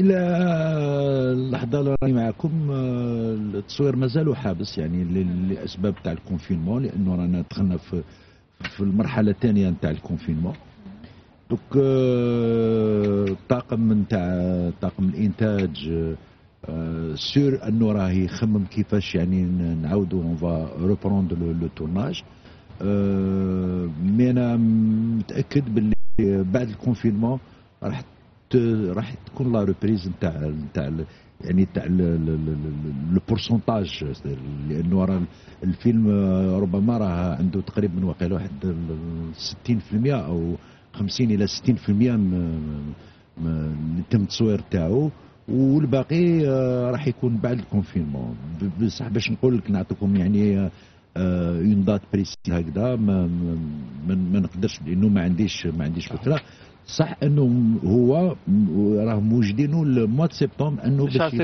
إلى اللحظة اللي راني معكم التصوير مازالو حابس يعني لأسباب تاع الكونفينمون، لأنه رانا دخلنا في المرحلة الثانية نتاع الكونفينمون. دوك الطاقم نتاع طاقم الإنتاج سور أنه راه يخمم كيفاش يعني نعاودو اون فا ريبروند لو تورناج. مي أنا متأكد باللي بعد الكونفينمون راح تكون لا ريبريز نتاع البورسونتاج، لانه راه الفيلم ربما راه عنده تقريبا واقيلا واحد 60% او 50 الى 60% اللي تم التصوير تاعو، والباقي راح يكون بعد الكونفينمون. بصح باش نقول لك نعطيكم يعني اون دات بريسيز هكذا ما نقدرش، لانه ما عنديش فكره. صح انه هو راه موجدينه الموا سبتمبر انه باش